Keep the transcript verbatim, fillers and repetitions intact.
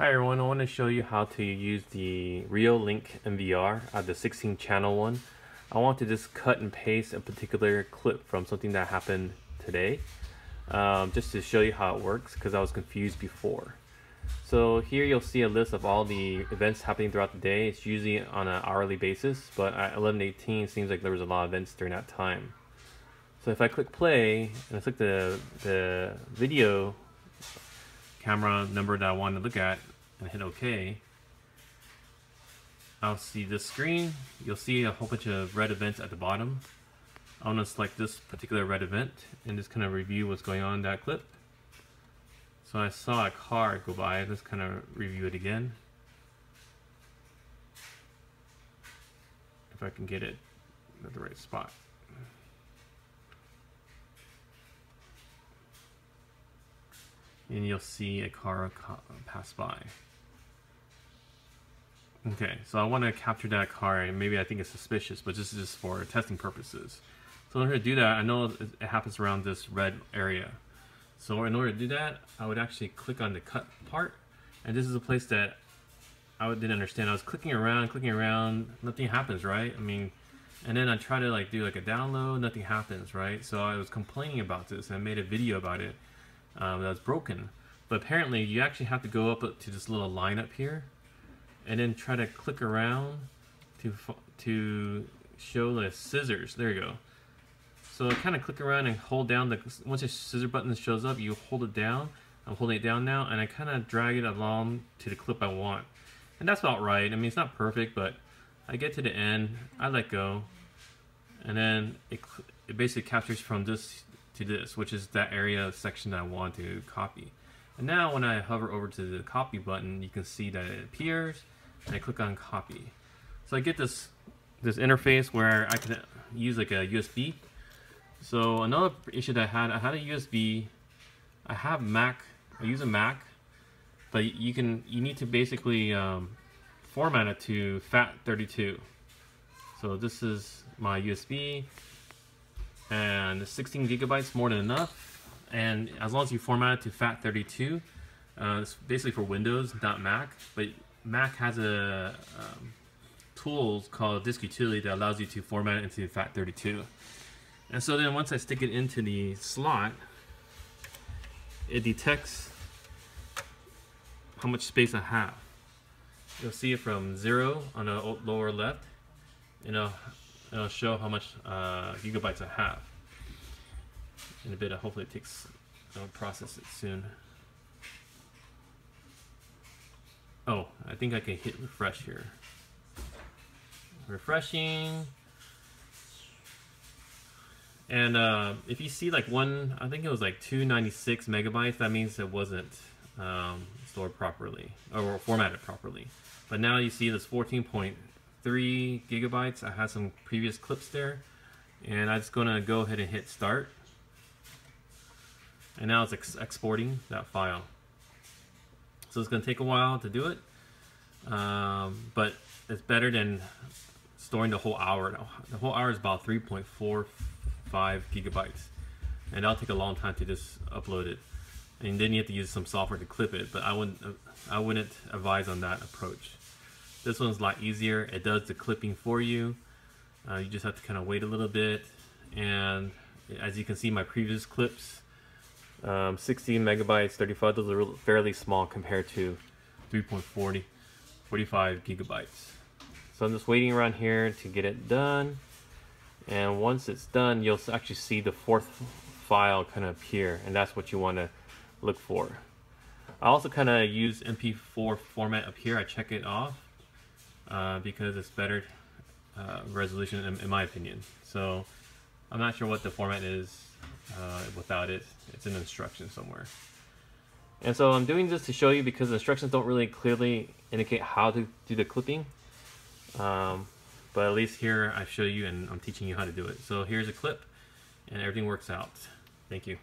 Hi everyone, I want to show you how to use the Reolink N V R, uh, the sixteen channel one. I want to just cut and paste a particular clip from something that happened today, um, just to show you how it works because I was confused before. So here you'll see a list of all the events happening throughout the day. It's usually on an hourly basis, but at eleven eighteen it seems like there was a lot of events during that time. So if I click play and I click the, the video camera number that I want to look at and hit OK, I'll see this screen. You'll see a whole bunch of red events at the bottom. I want to select this particular red event and just kind of review what's going on in that clip. So I saw a car go by. Let's kind of review it again. If I can get it at the right spot. And you'll see a car pass by. Okay, so I want to capture that car, and maybe I think it's suspicious, but this is just for testing purposes. So in order to do that, I know it happens around this red area. So in order to do that, I would actually click on the cut part, and this is a place that I didn't understand. I was clicking around, clicking around, nothing happens, right? I mean, and then I tried to like do like a download, nothing happens, right? So I was complaining about this, and I made a video about it. Um, that was broken, but apparently you actually have to go up to this little line up here and then try to click around to to show the scissors. There you go. So kind of click around and hold down the, once the scissor button shows up, you hold it down. I'm holding it down now, and I kind of drag it along to the clip I want, and that's about right. I mean, it's not perfect, but I get to the end, I let go, and then it, it basically captures from this to this, which is that area section that I want to copy. And now when I hover over to the copy button, you can see that it appears, and I click on copy. So I get this this interface where I can use like a U S B. So another issue that I had, I had a U S B, I have Mac, I use a Mac, but you can you need to basically um, format it to FAT thirty-two. So this is my U S B. And sixteen gigabytes, more than enough. And as long as you format it to FAT thirty-two, uh, it's basically for Windows, not Mac. But Mac has a um, tool called Disk Utility that allows you to format it into FAT thirty-two. And so then once I stick it into the slot, it detects how much space I have. You'll see it from zero on the lower left, you know, it'll show how much uh, gigabytes I have. In a bit, hopefully it takes, I'll process it soon. Oh, I think I can hit refresh here. Refreshing. And uh, if you see like one, I think it was like two ninety-six megabytes, that means it wasn't um, stored properly, or formatted properly. But now you see this fourteen point three gigabytes. I had some previous clips there, and I'm just gonna go ahead and hit start, and now it's ex exporting that file. So it's gonna take a while to do it, um, but it's better than storing the whole hour. The whole hour is about three point four five gigabytes, and that'll take a long time to just upload it, and then you have to use some software to clip it. But I wouldn't I wouldn't advise on that approach. This one's a lot easier. It does the clipping for you. Uh, you just have to kind of wait a little bit. And as you can see, my previous clips, um, sixteen megabytes, thirty-five, those are fairly small compared to three point four zero, forty-five gigabytes. So I'm just waiting around here to get it done. And once it's done, you'll actually see the fourth file kind of appear, and that's what you want to look for. I also kind of use M P four format up here. I check it off. Uh, because it's better uh, resolution in, in my opinion. So I'm not sure what the format is uh, without it. It's an instruction somewhere. And so I'm doing this to show you because the instructions don't really clearly indicate how to do the clipping. Um, but at least here I show you and I'm teaching you how to do it. So here's a clip, and everything works out. Thank you.